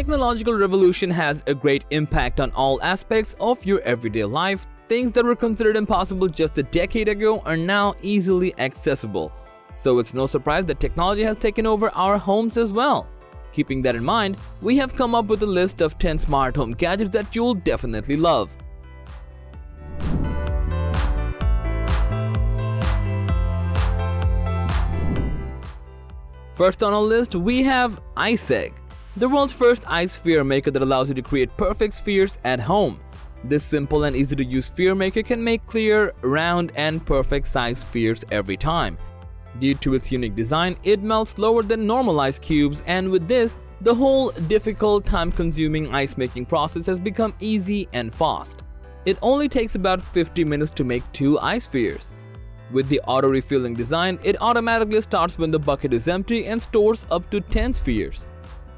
technological revolution has a great impact on all aspects of your everyday life. Things that were considered impossible just a decade ago are now easily accessible. So it's no surprise that technology has taken over our homes as well. Keeping that in mind, we have come up with a list of 10 smart home gadgets that you'll definitely love. First on our list, we have ISEG, the world's first ice sphere maker that allows you to create perfect spheres at home. This simple and easy to use sphere maker can make clear, round and perfect size spheres every time. Due to its unique design, it melts slower than normal ice cubes, and with this, the whole difficult, time-consuming ice-making process has become easy and fast. It only takes about 50 minutes to make 2 ice spheres. With the auto-refilling design, it automatically starts when the bucket is empty and stores up to 10 spheres.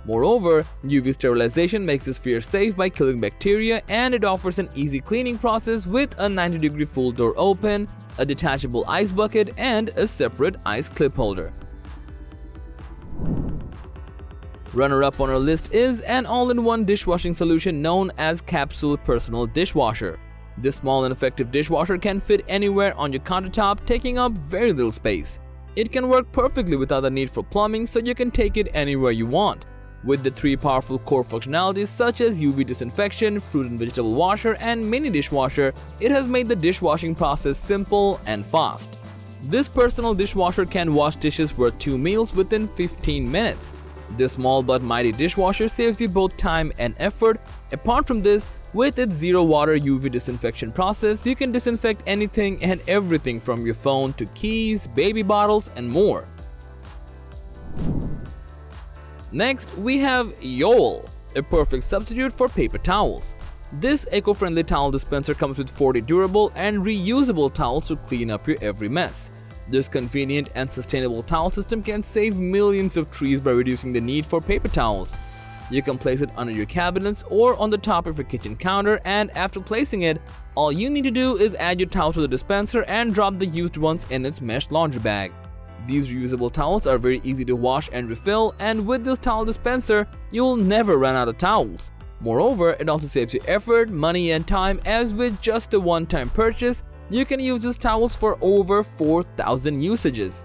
Moreover, UV sterilization makes the sphere safe by killing bacteria, and it offers an easy cleaning process with a 90-degree full door open, a detachable ice bucket, and a separate ice clip holder. Runner-up on our list is an all-in-one dishwashing solution known as Capsule Personal Dishwasher. This small and effective dishwasher can fit anywhere on your countertop, taking up very little space. It can work perfectly without the need for plumbing, so you can take it anywhere you want. With the 3 powerful core functionalities such as UV disinfection, fruit and vegetable washer, and mini dishwasher, it has made the dishwashing process simple and fast. This personal dishwasher can wash dishes worth 2 meals within 15 minutes. This small but mighty dishwasher saves you both time and effort. Apart from this, with its zero water UV disinfection process, you can disinfect anything and everything from your phone to keys, baby bottles, and more. Next, we have Yoel, a perfect substitute for paper towels. This eco-friendly towel dispenser comes with 40 durable and reusable towels to clean up your every mess. This convenient and sustainable towel system can save millions of trees by reducing the need for paper towels. You can place it under your cabinets or on the top of your kitchen counter, and after placing it, all you need to do is add your towels to the dispenser and drop the used ones in its mesh laundry bag. These reusable towels are very easy to wash and refill, and with this towel dispenser, you'll never run out of towels. Moreover, it also saves you effort, money, and time, as with just a one-time purchase, you can use these towels for over 4,000 usages.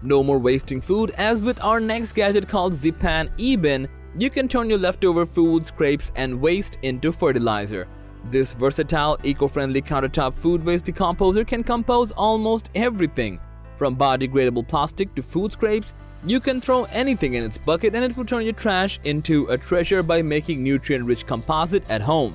No more wasting food, as with our next gadget called Zipan E-bin, you can turn your leftover food, scraps, and waste into fertilizer. This versatile, eco-friendly countertop food waste decomposer can compose almost everything. From biodegradable plastic to food scraps, you can throw anything in its bucket and it will turn your trash into a treasure by making nutrient-rich composite at home.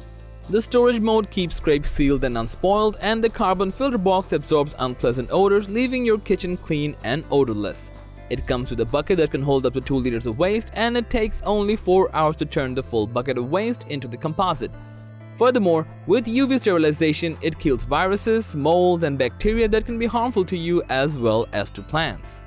The storage mode keeps scrapes sealed and unspoiled, and the carbon filter box absorbs unpleasant odors, leaving your kitchen clean and odorless. It comes with a bucket that can hold up to 2 liters of waste, and it takes only 4 hours to turn the full bucket of waste into the composite. Furthermore, with UV sterilization, it kills viruses, molds, and bacteria that can be harmful to you as well as to plants.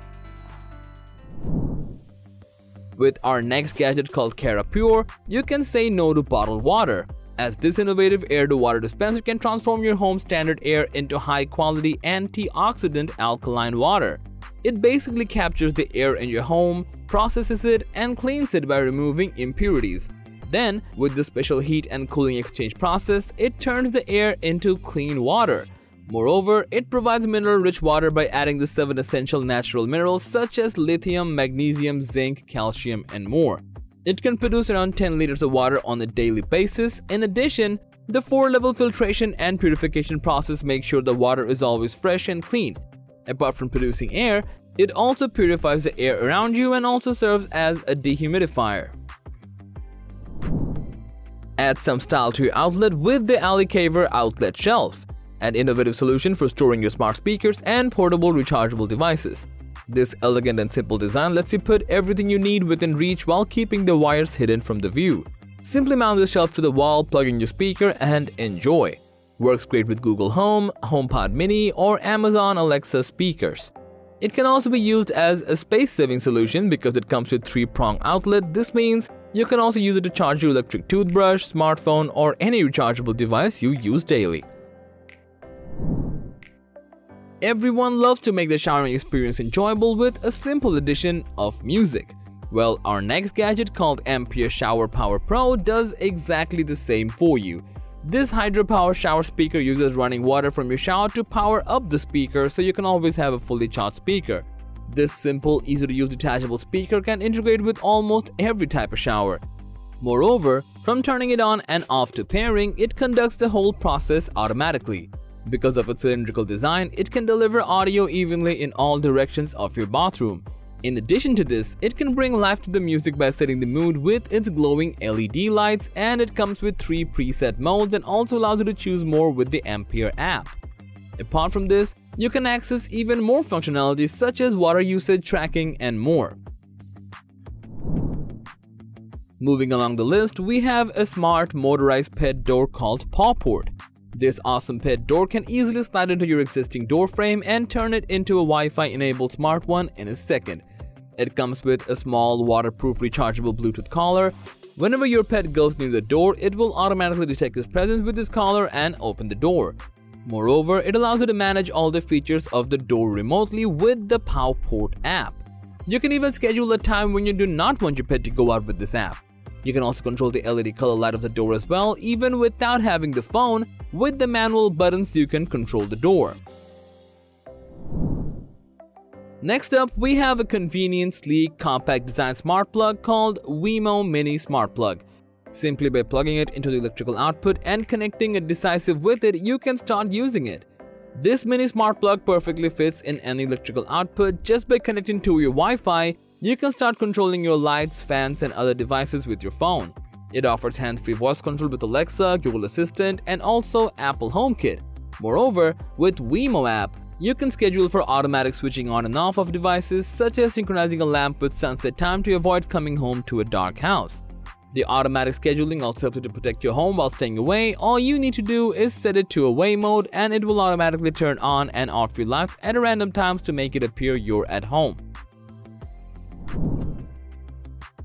With our next gadget called CaraPure, you can say no to bottled water, as this innovative air-to-water dispenser can transform your home's standard air into high-quality antioxidant alkaline water. It basically captures the air in your home, processes it, and cleans it by removing impurities. Then, with the special heat and cooling exchange process, it turns the air into clean water. Moreover, it provides mineral-rich water by adding the 7 essential natural minerals such as lithium, magnesium, zinc, calcium, and more. It can produce around 10 liters of water on a daily basis. In addition, the 4-level filtration and purification process makes sure the water is always fresh and clean. Apart from producing air, it also purifies the air around you and also serves as a dehumidifier. Add some style to your outlet with the AliCaver Outlet Shelf, an innovative solution for storing your smart speakers and portable rechargeable devices. This elegant and simple design lets you put everything you need within reach while keeping the wires hidden from the view. Simply mount the shelf to the wall, plug in your speaker, and enjoy. Works great with Google Home, HomePod Mini, or Amazon Alexa speakers. It can also be used as a space-saving solution because it comes with 3-prong outlet. This means you can also use it to charge your electric toothbrush, smartphone, or any rechargeable device you use daily. Everyone loves to make the showering experience enjoyable with a simple addition of music. Well, our next gadget, called Ampere Shower Power Pro, does exactly the same for you. This hydropower shower speaker uses running water from your shower to power up the speaker, so you can always have a fully charged speaker. This simple, easy-to-use detachable speaker can integrate with almost every type of shower. Moreover, from turning it on and off to pairing, it conducts the whole process automatically. Because of its cylindrical design, it can deliver audio evenly in all directions of your bathroom. In addition to this, it can bring life to the music by setting the mood with its glowing LED lights, and it comes with 3 preset modes and also allows you to choose more with the Ampere app. Apart from this, you can access even more functionalities such as water usage tracking and more. Moving along the list, we have a smart motorized pet door called Pawport. This awesome pet door can easily slide into your existing door frame and turn it into a Wi-Fi enabled smart one in a second. It comes with a small waterproof rechargeable Bluetooth collar. Whenever your pet goes near the door, it will automatically detect its presence with this collar and open the door. Moreover, it allows you to manage all the features of the door remotely with the Pawport app. You can even schedule a time when you do not want your pet to go out with this app. You can also control the LED color light of the door as well, even without having the phone. With the manual buttons, you can control the door. Next up, we have a convenient, sleek, compact design smart plug called WeMo Mini Smart Plug. Simply by plugging it into the electrical output and connecting a decisive with it, you can start using it. This mini smart plug perfectly fits in any electrical output. Just by connecting to your Wi-Fi, you can start controlling your lights, fans, and other devices with your phone. It offers hands-free voice control with Alexa, Google Assistant, and also Apple HomeKit. Moreover, with WeMo app, you can schedule for automatic switching on and off of devices, such as synchronizing a lamp with sunset time to avoid coming home to a dark house. The automatic scheduling also helps you to protect your home while staying away. All you need to do is set it to away mode, and it will automatically turn on and off your lights at random times to make it appear you're at home.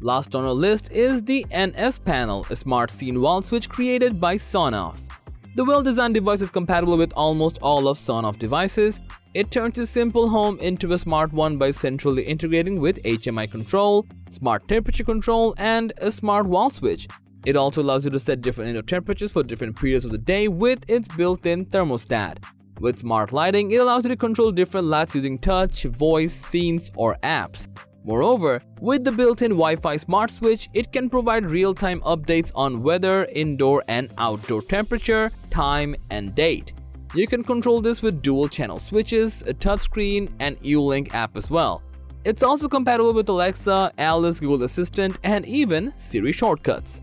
Last on our list is the NS Panel, a smart scene wall switch created by Sonoff. The well-designed device is compatible with almost all of Sonoff devices. It turns a simple home into a smart one by centrally integrating with HMI control, smart temperature control, and a smart wall switch. It also allows you to set different indoor temperatures for different periods of the day with its built-in thermostat. With smart lighting, it allows you to control different lights using touch, voice, scenes, or apps. Moreover, with the built-in Wi-Fi smart switch, it can provide real-time updates on weather, indoor and outdoor temperature, time and date. You can control this with dual-channel switches, a touchscreen and Yoel app as well. It's also compatible with Alexa, Alice, Google Assistant and even Siri shortcuts.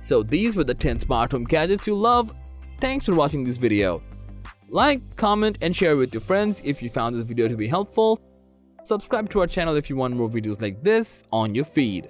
So these were the 10 smart home gadgets you love. Thanks for watching this video. Like, comment and share with your friends if you found this video to be helpful. Subscribe to our channel if you want more videos like this on your feed.